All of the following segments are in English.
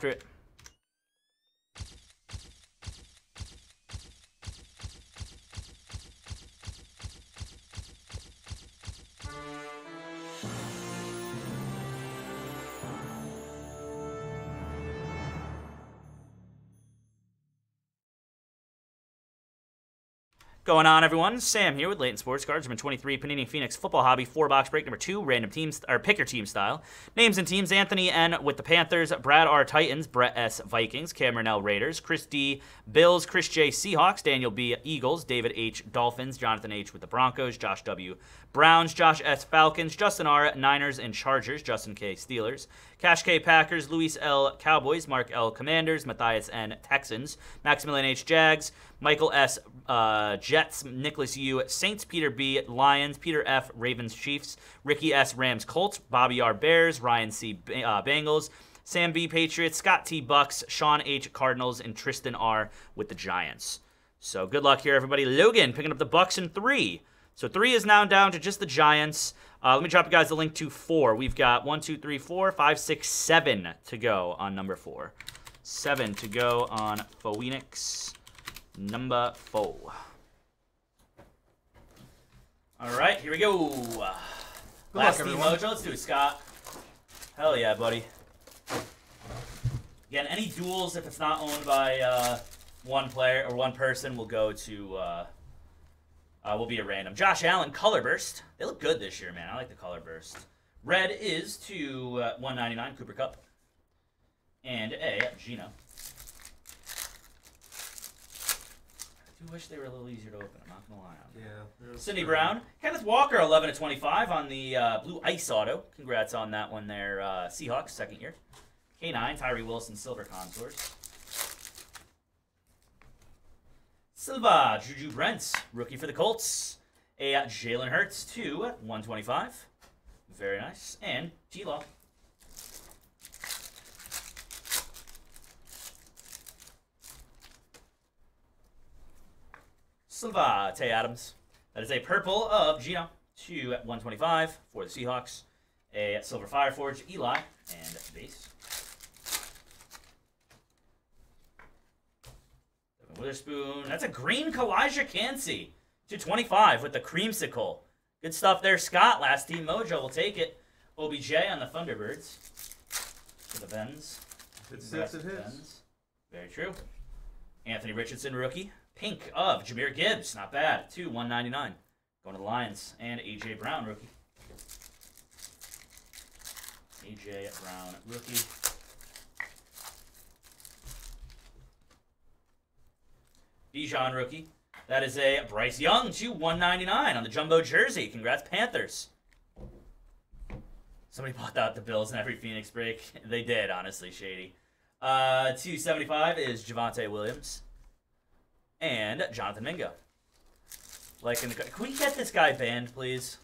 after it. Going on, everyone. Sam here with Layton Sports Cards. Number 23, Panini Phoenix Football Hobby, 4-box break number 2, random teams, or pick your team style. Names and teams: Anthony N. with the Panthers, Brad R. Titans, Brett S. Vikings, Cameron L. Raiders, Chris D. Bills, Chris J. Seahawks, Daniel B. Eagles, David H. Dolphins, Jonathan H. with the Broncos, Josh W. Browns, Josh S. Falcons, Justin R. Niners and Chargers, Justin K. Steelers, Cash K. Packers, Luis L. Cowboys, Mark L. Commanders, Matthias N. Texans, Maximilian H. Jags, Michael S. Jets, Nicholas U. Saints, Peter B. Lions, Peter F. Ravens, Chiefs, Ricky S. Rams, Colts, Bobby R. Bears, Ryan C. Bengals, Sam B. Patriots, Scott T. Bucks, Sean H. Cardinals, and Tristan R. with the Giants. So good luck here, everybody. Logan picking up the Bucks in 3. So 3 is now down to just the Giants. Let me drop you guys the link to 4. We've got 7 to go on number 4. 7 to go on Phoenix number 4. All right, here we go. Last team mojo. Let's do it, Scott. Hell yeah, buddy. Again, any duels, if it's not owned by one player or one person, will go to, will be a random. Josh Allen, color burst. They look good this year, man. I like the color burst. Red is to 199, Cooper Cup. And a Gino. I wish they were a little easier to open. I'm not going to lie on that. Yeah. Cindy Brown. Kenneth Walker, 11/25 on the Blue Ice Auto. Congrats on that one there. Seahawks, second year. K9, Tyree Wilson, Silver Contours. Silva, Juju Brents, rookie for the Colts. A Jalen Hurts, 2/125. Very nice. And T-Law. Silva, Tay Adams. That is a purple of Gino, 2/125 for the Seahawks. A Silver Fireforge, Eli, and base. Devin Witherspoon. That's a green Kalija Kancey, 2/25 with the creamsicle. Good stuff there, Scott. Last team mojo will take it. OBJ on the Thunderbirds for the Benz. It sets it hits. Very true. Anthony Richardson, rookie. Pink of Jahmyr Gibbs, not bad. 2/199. Going to the Lions. And A.J. Brown, rookie. A.J. Brown, rookie. Bijan, rookie. That is a Bryce Young, 2/199 on the jumbo jersey. Congrats, Panthers. Somebody bought out the Bills in every Phoenix break. They did, honestly, shady. 2/75 is Javante Williams. And Jonathan Mingo. Like in the, can we get this guy banned, please?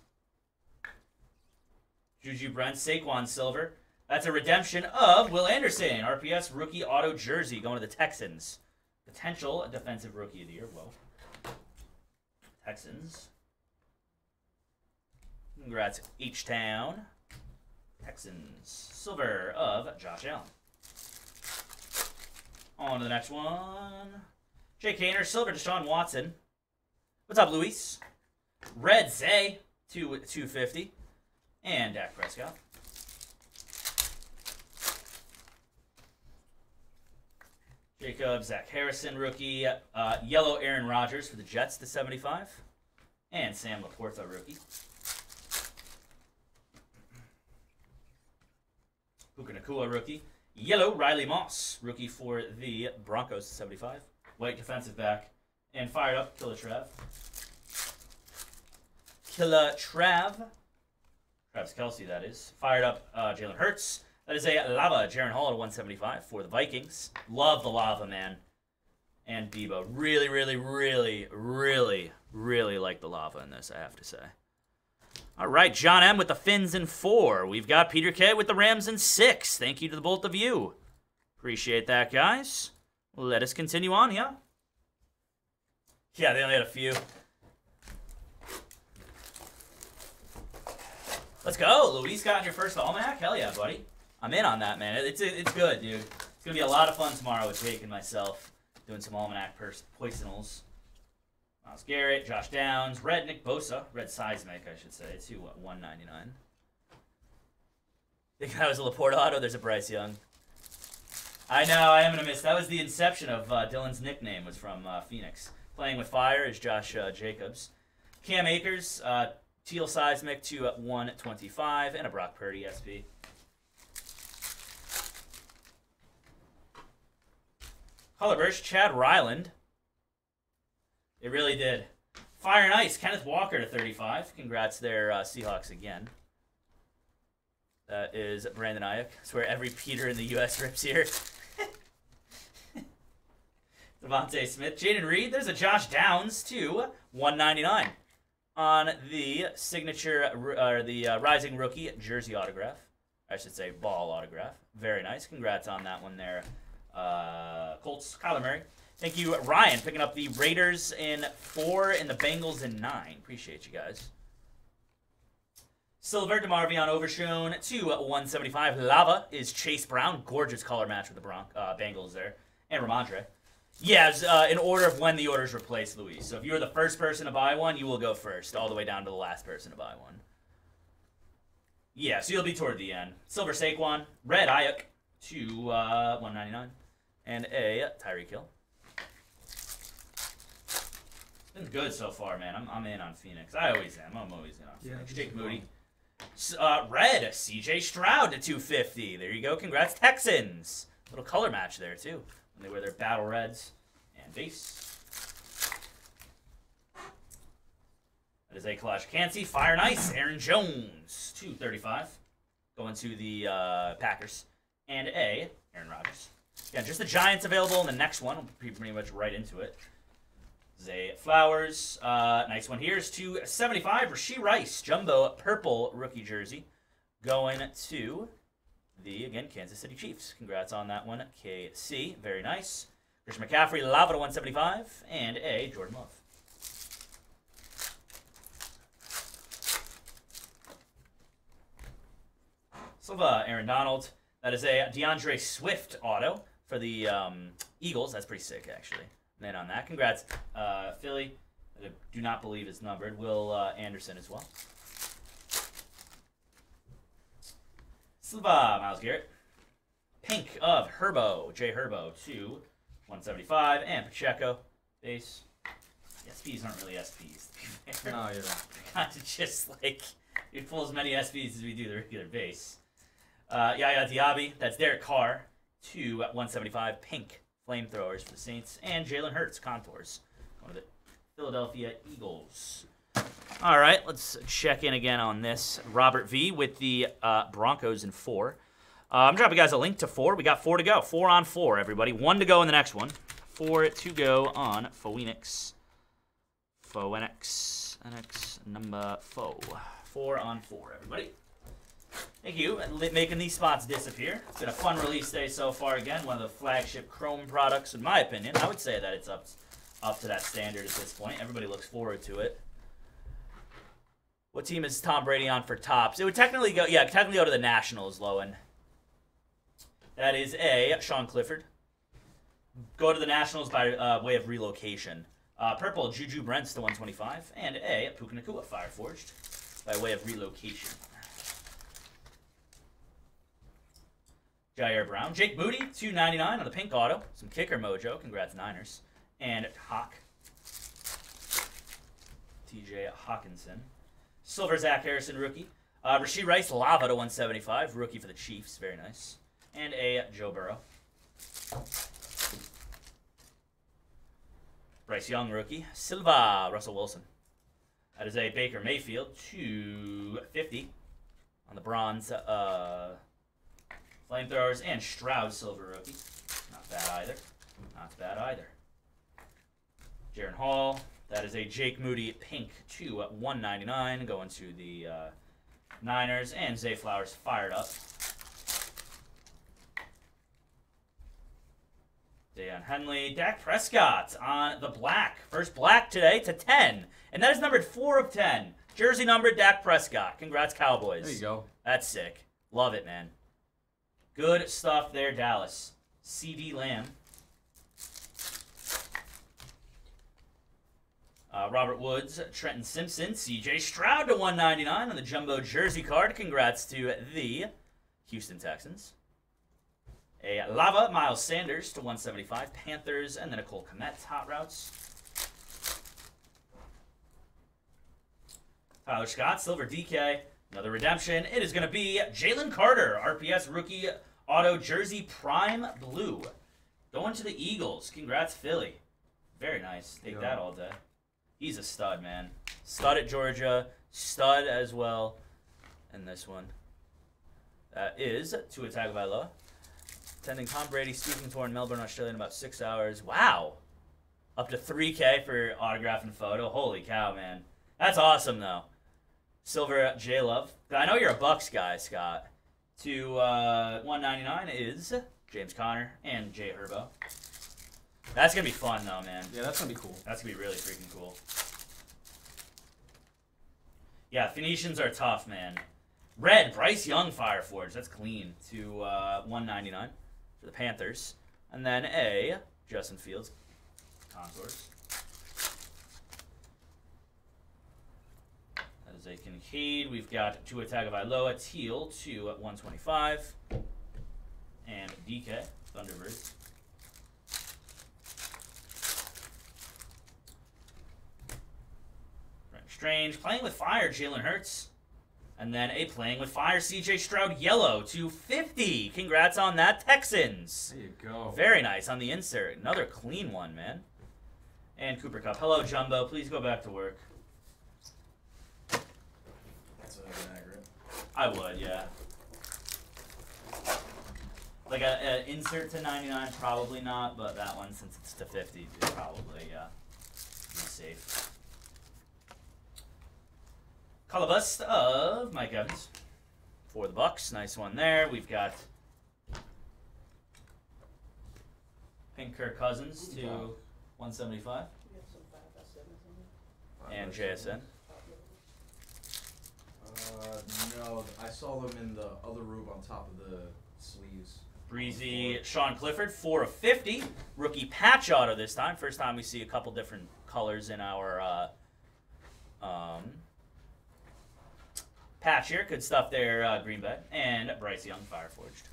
Juju Brents, Saquon Silver. That's a redemption of Will Anderson. RPS rookie auto jersey going to the Texans. Potential defensive rookie of the year. Whoa. Texans. Congrats, H-Town. Texans. Silver of Josh Allen. On to the next one. Jake Hayner, Silver Deshaun Watson. What's up, Luis? Red Zay, 2/250. And Dak Prescott. Jacob, Zach Harrison, rookie. Yellow Aaron Rodgers for the Jets, 2/75. And Sam Laporta, rookie. Puka Nacua, rookie. Yellow Riley Moss, rookie for the Broncos, 2/75. White defensive back. And fired up, Killer Trav. Travis Kelce, that is. Fired up, Jalen Hurts. That is a Lava, Jaren Hall, at 1/175 for the Vikings. Love the Lava, man. And Debo. Really, really, really, really, really like the Lava in this, I have to say. All right, John M. with the Fins in 4. We've got Peter K. with the Rams in 6. Thank you to the both of you. Appreciate that, guys. Let us continue on, yeah? Yeah, they only had a few. Let's go. Luis got your first almanac? Hell yeah, buddy. I'm in on that, man. It's good, dude. It's going to be a lot of fun tomorrow with Jake and myself doing some Almanac Poisonals. Myles Garrett, Josh Downs, Red Nick Bosa, Red Seismic, I should say, to $199. I think that was a Laporte auto. There's a Bryce Young. I know, I am going to miss. That was the inception of Dylan's nickname, was from Phoenix. Playing with Fire is Josh Jacobs. Cam Akers, Teal Seismic to $125, and a Brock Purdy SP. Colorburst, Chad Ryland. It really did. Fire and Ice, Kenneth Walker to $35. Congrats there, Seahawks again. That is Brandon Ayuk. That's where every Peter in the U.S. rips here. Devontae Smith. Jaden Reed. There's a Josh Downs to $199 on the signature, or the Rising Rookie jersey autograph. I should say ball autograph. Very nice. Congrats on that one there. Colts, Kyler Murray. Thank you, Ryan, picking up the Raiders in 4 and the Bengals in 9. Appreciate you guys. Silver, DeMarvion Overshown to $175. Lava is Chase Brown. Gorgeous color match with the Bengals there. And Ramondre. Yeah, in order of when the orders replace Luis. So if you're the first person to buy one, you will go first, all the way down to the last person to buy one. Yeah, so you'll be toward the end. Silver Saquon, Red Ayuk to $199. And a Tyreek Hill. It's been good so far, man. I'm in on Phoenix. I always am. I'm always in on Phoenix. Yeah, Jake Moody. Red, CJ Stroud to $250. There you go. Congrats, Texans. Little color match there, too, when they wear their battle reds and base. That is a Kalija Kancey. Fire and Ice, Aaron Jones, $235. Going to the Packers. And a Aaron Rodgers. Yeah, just the Giants available in the next one. We'll be pretty much right into it. Zay Flowers, nice one here is to $75. Rashee Rice, jumbo purple rookie jersey, going to the, again, Kansas City Chiefs. Congrats on that one, KC. Very nice. Christian McCaffrey, Lava to $175, and a Jordan Love. Silva, Aaron Donald. That is a DeAndre Swift auto for the Eagles. That's pretty sick, actually. And then on that, congrats, Philly. I do not believe it's numbered. Will Anderson as well. Silva, Myles Garrett. Pink of Herbo, J. Herbo to $175, and Pacheco base. The SPs aren't really SPs. To be fair. No, you're not. Kind of just like you pull as many SPs as we do the regular base. Yaya Diaby, that's Derek Carr to $175, pink. Flamethrowers for the Saints, and Jalen Hurts, Contours, going to the Philadelphia Eagles. All right, let's check in again on this. Robert V with the Broncos in 4. I'm dropping you guys a link to 4. We got 4 to go. 4 on 4, everybody. 1 to go in the next one. 4 to go on Phoenix. Phoenix. NX number 4. 4 on 4, everybody. Thank you, making these spots disappear. It's been a fun release day so far. Again, one of the flagship Chrome products, in my opinion. I would say that it's up to that standard at this point. Everybody looks forward to it. What team is Tom Brady on for tops? It would technically go, yeah, technically go to the Nationals, Lowen. That is a Sean Clifford. Go to the Nationals by way of relocation. Purple, Juju Brents to $125, and a Puka Nacua Fireforged by way of relocation. Jair Brown. Jake Moody, $299 on the pink auto. Some kicker mojo. Congrats, Niners. And Hawk. TJ Hawkinson. Silver Zach Harrison, rookie. Rashee Rice, Lava to $175. Rookie for the Chiefs. Very nice. And a Joe Burrow. Bryce Young, rookie. Silva, Russell Wilson. That is a Baker Mayfield, $250 on the bronze. Flamethrowers and Stroud, silver rookie. Not bad either. Not bad either. Jaren Hall. That is a Jake Moody pink to $199. Going to the Niners. And Zay Flowers fired up. Deion Henley. Dak Prescott on the black. First black today to 10. And that is numbered 4 of 10. Jersey numbered Dak Prescott. Congrats, Cowboys. There you go. That's sick. Love it, man. Good stuff there, Dallas. CeeDee Lamb, Robert Woods, Trenton Simpson, CJ Stroud /199 on the jumbo jersey card. Congrats to the Houston Texans. A Lava, Miles Sanders /175, Panthers, and then a Cole Kmet, Hot Routes. Tyler Scott, Silver DK, another redemption. It is going to be Jalen Carter, RPS Rookie Auto Jersey Prime Blue. Going to the Eagles. Congrats, Philly. Very nice. Take that all day. He's a stud, man. Stud at Georgia. Stud as well. And this one. That is Tua Tagovailoa. Attending Tom Brady speaking tour in Melbourne, Australia in about 6 hours. Wow. Up to $3K for autograph and photo. Holy cow, man. That's awesome, though. Silver J Love. I know you're a Bucks guy, Scott. To $199 is James Conner and Jay Herbo. That's going to be fun, though, man. Yeah, that's going to be cool. That's going to be really freaking cool. Yeah, Phoenicians are tough, man. Red, Bryce Young Fireforge. That's clean. To $199 for the Panthers. And then a Justin Fields Contours. Zay Kincaid. We've got Tua Tagovailoa, Teal, /125. And DK, Thunderbird. Strange, playing with fire, Jalen Hurts. And then a playing with fire, CJ Stroud, yellow, /250. Congrats on that, Texans. There you go. Very nice on the insert. Another clean one, man. And Cooper Kupp. Hello, Jumbo. Please go back to work. I would, yeah. Like an insert to 99, probably not, but that one, since it's to 50, probably, yeah. Be safe. Colobust of Mike Evans for the Bucks. Nice one there. We've got Pink Kirk Cousins to $175. And JSN. No, I saw them in the other room on top of the sleeves. Breezy, Sean Clifford, 4/50. Rookie patch auto this time. First time we see a couple different colors in our patch here. Good stuff there, Green Bay. And Bryce Young, Fireforged.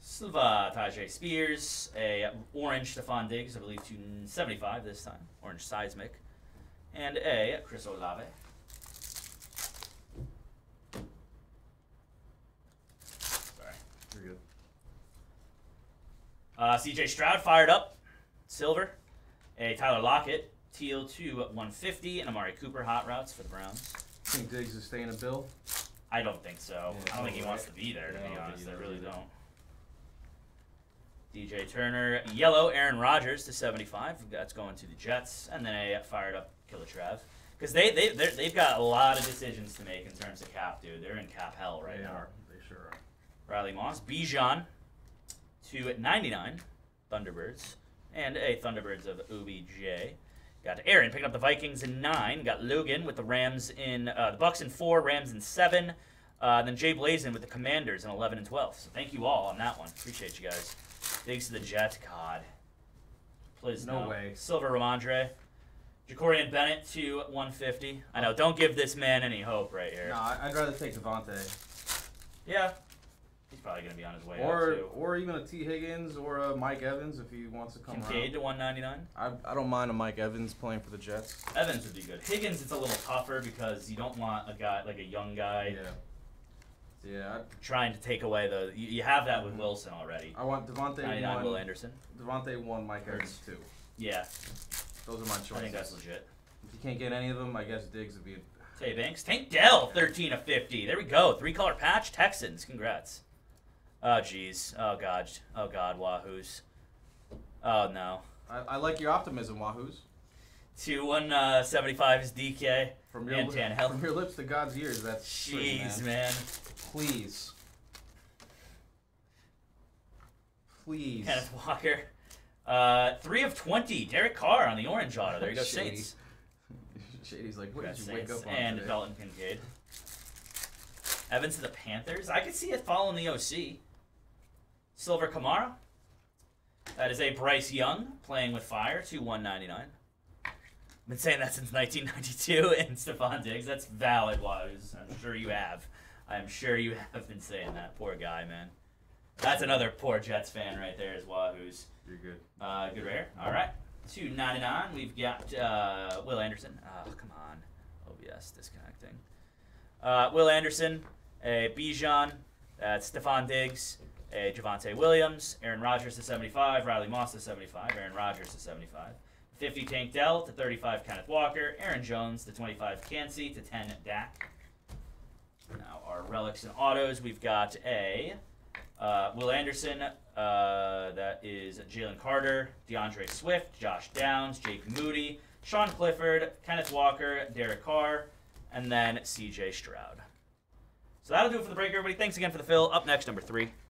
Silva, Tajay Spears, a orange Stephon Diggs, I believe, to $75 this time. Orange Seismic. And a Chris Olave. Sorry. You're good. CJ Stroud fired up. Silver. A Tyler Lockett. Teal /150. And Amari Cooper Hot Routes for the Browns. I think Diggs is staying a bill. I don't think so. Yeah, I don't think he wants to be there, to be honest. I really don't. DJ Turner, yellow, Aaron Rodgers to $75. That's going to the Jets. And then I fired up Killer Trav. Because they've got a lot of decisions to make in terms of cap, dude. They're in cap hell right now. They sure are. Riley Moss, Bijan to $99, Thunderbirds. And a Thunderbirds of OBJ. Got Aaron picking up the Vikings in 9. Got Logan with the Rams in, the Bucks in 4, Rams in 7. Then Jay Blazin with the Commanders in 11 and 12. So thank you all on that one. Appreciate you guys. Thanks to the Jets, God. Please no way. Silver Ramondre. Jacorian Bennett to $150. I know, don't give this man any hope right here. No, I'd rather take Javante. Yeah. He's probably going to be on his way out, too. Or even a T. Higgins or a Mike Evans if he wants to come around. Kincaid to $199. I don't mind a Mike Evans playing for the Jets. Evans would be good. Higgins, it's a little tougher because you don't want a guy like a young guy. Yeah. Yeah, trying to take away the. You have that with Wilson already. I want Devontae 1. Will Anderson. Devontae 1, Mike Evans 2. Yeah. Those are my choices. I think that's legit. If you can't get any of them, I guess Diggs would be. Tay Banks. Tank Dell, 13 of 50. There we go. 3-color patch. Texans. Congrats. Oh, jeez. Oh, God. Oh, God. Wahoos. Oh, no. I like your optimism, Wahoos. To 175 is DK. From your lips to God's ears, that's jeez, true, man. Please. Please. Kenneth Walker. 3 of 20. Derek Carr on the orange auto. There you go, Shady. Saints. Shady's like, what did you wake up on? And today? Dalton Kincaid. Evans to the Panthers. I could see it following the OC. Silver Kamara. That is a Bryce Young playing with fire, $2/199. I've been saying that since 1992, and Stephon Diggs, that's valid, Waz. I'm sure you have. I'm sure you have been saying that. Poor guy, man. That's another poor Jets fan right there is Wahoo's. You're good. Good rare. All right. $2.99. We've got Will Anderson. Oh, come on. OBS disconnecting. Will Anderson, a Bijan, Stephon Diggs, a Javante Williams, Aaron Rodgers to 75, Riley Moss to 75, Aaron Rodgers to 75, 50 Tank Dell to 35, Kenneth Walker, Aaron Jones to 25, Kancey to 10, Dak. Now our relics and autos, we've got a Will Anderson, that is Jalen Carter, DeAndre Swift, Josh Downs, Jake Moody, Sean Clifford, Kenneth Walker, Derek Carr, and then CJ Stroud. So that'll do it for the break, everybody. Thanks again for the fill. Up next, number 3.